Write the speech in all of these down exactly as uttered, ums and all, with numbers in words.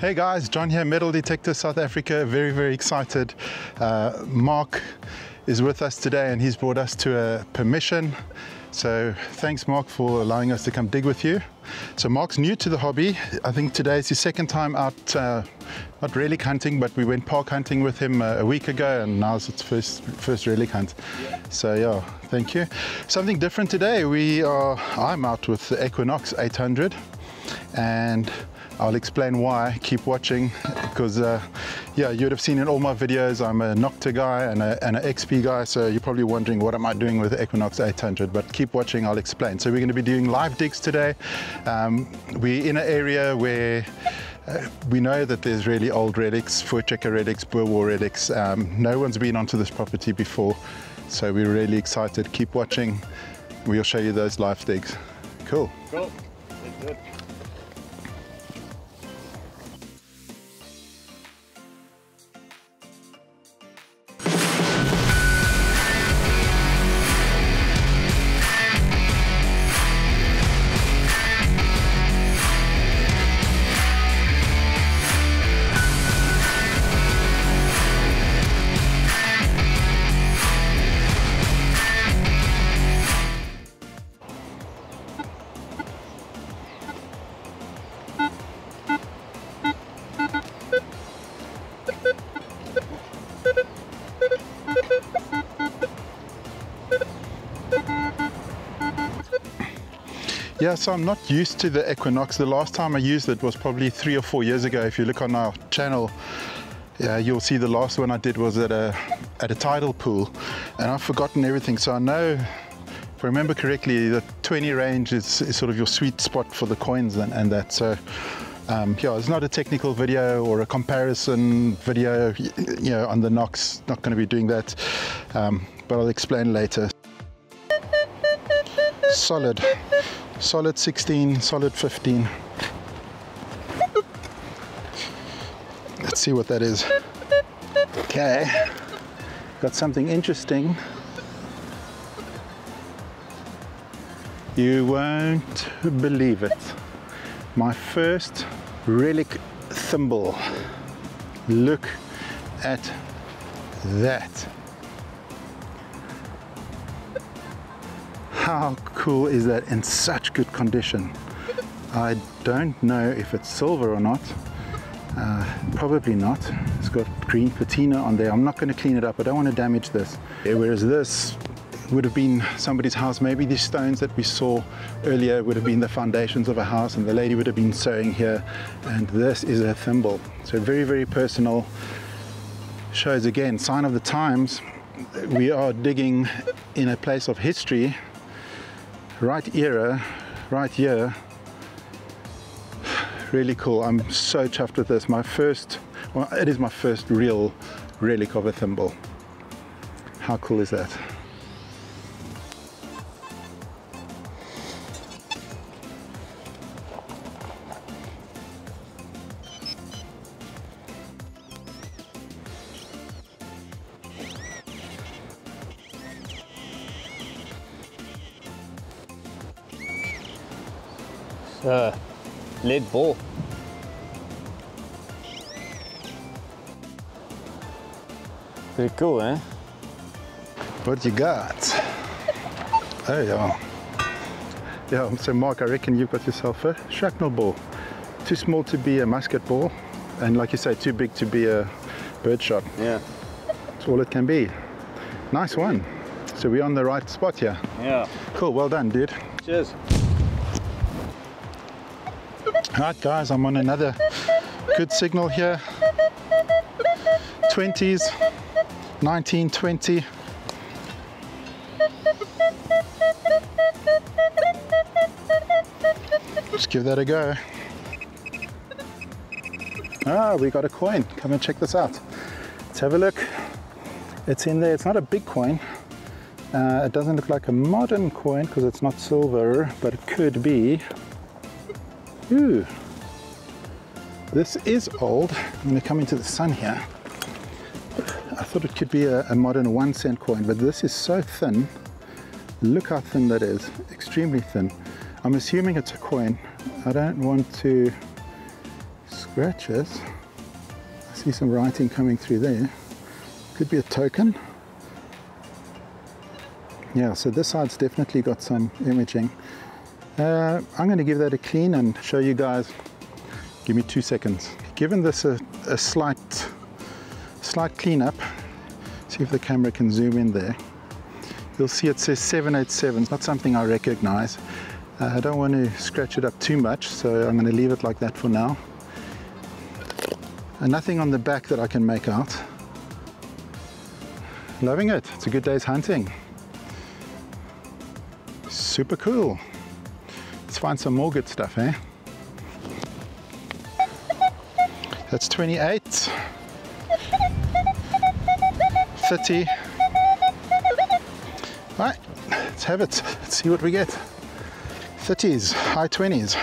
Hey guys, John here, Metal Detector South Africa. Very, very excited. Uh, Mark is with us today and he's brought us to a permission. So thanks Mark for allowing us to come dig with you. So Mark's new to the hobby. I think today is his second time out, uh, not relic hunting, but we went park hunting with him uh, a week ago and now it's his first, first relic hunt. Yeah. So yeah, thank you. Something different today. We are, I'm out with the Equinox eight hundred and I'll explain why. Keep watching, because uh, yeah, you'd have seen in all my videos I'm a Nokta guy and an X P guy, so you're probably wondering what am I doing with the Equinox eight hundred, but keep watching, I'll explain. So we're going to be doing live digs today. Um, we're in an area where uh, we know that there's really old relics, Voortrekker relics, Boer War relics. Um, no one's been onto this property before, so we're really excited. Keep watching, we'll show you those live digs. Cool. Cool. Let's do it. Yeah, so I'm not used to the Equinox. The last time I used it was probably three or four years ago. If you look on our channel, uh, you'll see the last one I did was at a at a tidal pool, and I've forgotten everything. So I know, if I remember correctly, the twenty range is, is sort of your sweet spot for the coins and, and that. So um, yeah, it's not a technical video or a comparison video, you know, on the Nox. Not going to be doing that, um, but I'll explain later. Solid. Solid sixteen, solid fifteen. Let's see what that is. Okay, got something interesting. You won't believe it. My first relic thimble. Look at that. How cool is that, in such good condition? I don't know if it's silver or not, uh, probably not. It's got green patina on there. I'm not going to clean it up, I don't want to damage this. Whereas this would have been somebody's house. Maybe these stones that we saw earlier would have been the foundations of a house and the lady would have been sewing here, and this is a thimble. So very, very personal. Shows again, sign of the times. We are digging in a place of history. Right era, right year. Really cool. I'm so chuffed with this. My first, well, it is my first real relic of a thimble. How cool is that? Uh, lead ball. Pretty cool, eh? What you got? There you are. Yeah, so Mark, I reckon you've got yourself a shrapnel ball. Too small to be a musket ball, and like you say, too big to be a bird shot. Yeah. That's all it can be. Nice one. So we're on the right spot here. Yeah. Cool, well done, dude. Cheers. Alright guys, I'm on another good signal here. twenties, nineteen, twenty. Just give that a go. Ah, we got a coin. Come and check this out. Let's have a look. It's in there. It's not a big coin. Uh, it doesn't look like a modern coin because it's not silver, but it could be. Ooh, this is old. I'm going to come into the sun here. I thought it could be a, a modern one cent coin, but this is so thin. Look how thin that is, extremely thin. I'm assuming it's a coin. I don't want to scratches. I see some writing coming through there. Could be a token. Yeah, so this side's definitely got some imaging. Uh, I'm going to give that a clean and show you guys. Give me two seconds. Given this a, a slight, slight cleanup, see if the camera can zoom in there. You'll see it says seven eighty-seven. It's not something I recognize. Uh, I don't want to scratch it up too much, so I'm going to leave it like that for now. And nothing on the back that I can make out. Loving it. It's a good day's hunting. Super cool. Let's find some more good stuff, eh? That's twenty-eight, thirty. Right, let's have it. Let's see what we get. thirties, high twenties.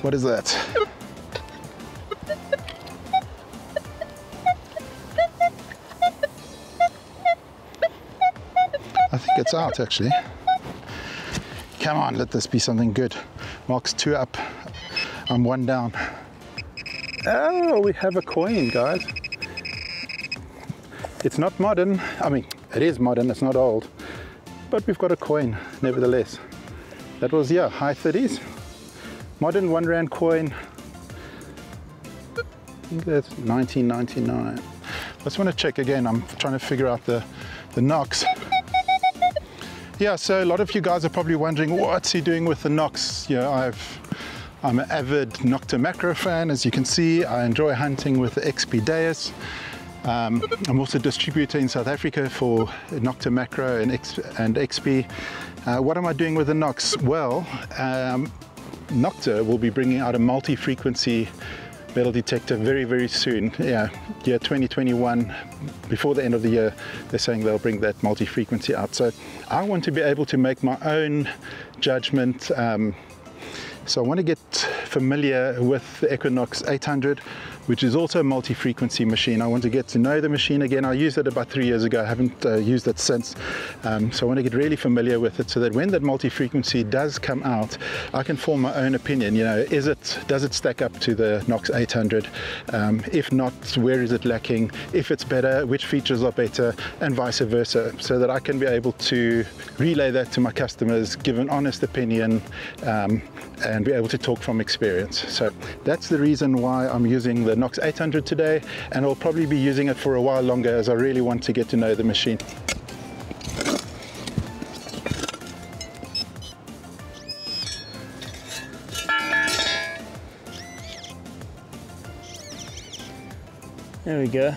What is that? I think it's out, actually. Come on, let this be something good. Mark's two up, I'm one down. Oh, we have a coin, guys. It's not modern. I mean, it is modern, it's not old. But we've got a coin, nevertheless. That was, yeah, high thirties. Modern one rand coin. I think that's nineteen ninety-nine. I just want to check again. I'm trying to figure out the, the Nox. Yeah, so a lot of you guys are probably wondering, what's he doing with the Nox? Yeah, I've... I'm an avid Nokta Makro fan, as you can see. I enjoy hunting with the X P Deus. Um, I'm also a distributor in South Africa for Nokta Makro and, and X P. Uh, what am I doing with the Nox? Well, um, Nokta will be bringing out a multi-frequency metal detector very, very soon. Yeah, year twenty twenty-one, before the end of the year, they're saying they'll bring that multi-frequency out. So I want to be able to make my own judgment. Um, So I want to get familiar with the Equinox eight hundred, which is also a multi-frequency machine. I want to get to know the machine again. I used it about three years ago. I haven't uh, used it since. Um, so I want to get really familiar with it so that when that multi-frequency does come out, I can form my own opinion. You know, is it, does it stack up to the Nox eight hundred? Um, if not, where is it lacking? If it's better, which features are better, and vice versa, so that I can be able to relay that to my customers, give an honest opinion, um, and be able to talk from experience. So that's the reason why I'm using the Nox eight hundred today, and I'll probably be using it for a while longer as I really want to get to know the machine. There we go.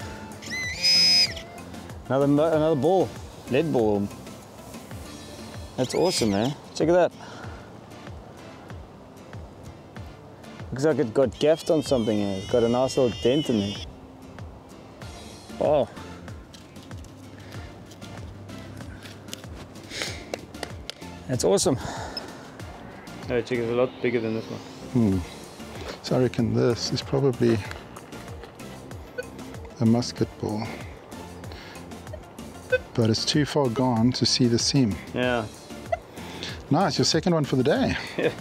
Another, another ball, lead ball. That's awesome, man. Eh? Check it out. Looks like it got gaffed on something and it's got a nice little dent in it. Oh. That's awesome. No, check, it's a lot bigger than this one. Hmm. So I reckon this is probably a musket ball. But it's too far gone to see the seam. Yeah. Nice, your second one for the day. Yeah.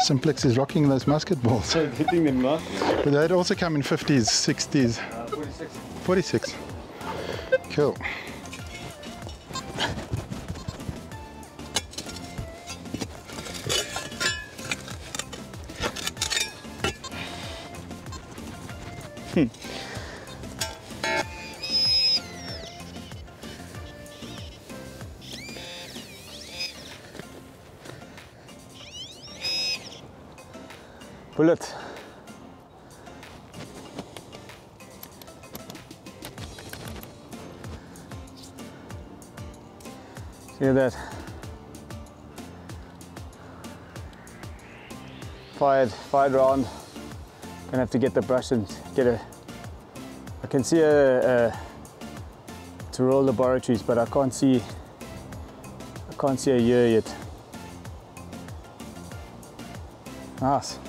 Simplex is rocking those musket balls. Hitting them now. But they'd also come in fifties, sixties. Uh, forty-six. forty-six. Cool. Hmm. Pull it. See that? Fired, fired round. Gonna have to get the brush and get a. I can see a, a Tyrol laboratories, but I can't see. I can't see a year yet. Nice.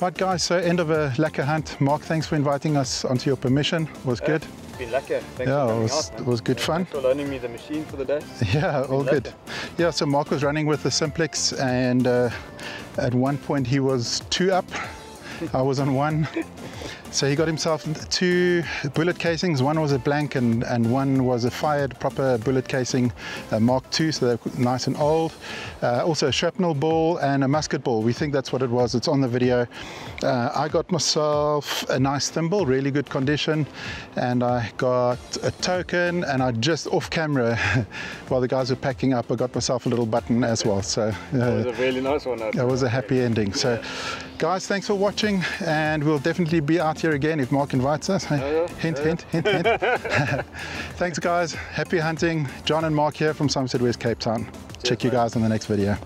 Right guys, so end of a lekker hunt. Mark, thanks for inviting us onto your permission. It was good. Uh, it's been lekker. Thanks yeah, for it was, out, it was good yeah, fun. Thanks for loaning me the machine for the day. Yeah, all good. Lekker. Yeah, so Mark was running with the Simplex and uh, at one point he was two up I was on one. So he got himself two bullet casings. One was a blank and, and one was a fired proper bullet casing, uh, Mark two, so they're nice and old. Uh, also a shrapnel ball and a musket ball. We think that's what it was. It's on the video. Uh, I got myself a nice thimble, really good condition. And I got a token, and I just off camera, while the guys were packing up, I got myself a little button as well. So uh, that was a really nice one. That was a happy ending. So, yeah. Guys, thanks for watching, and we'll definitely be out here again if Mark invites us. Oh, yeah. Hint, yeah. hint, hint, hint, hint. Thanks, guys. Happy hunting. John and Mark here from Somerset West, Cape Town. Cheers, Check you mate. guys in the next video.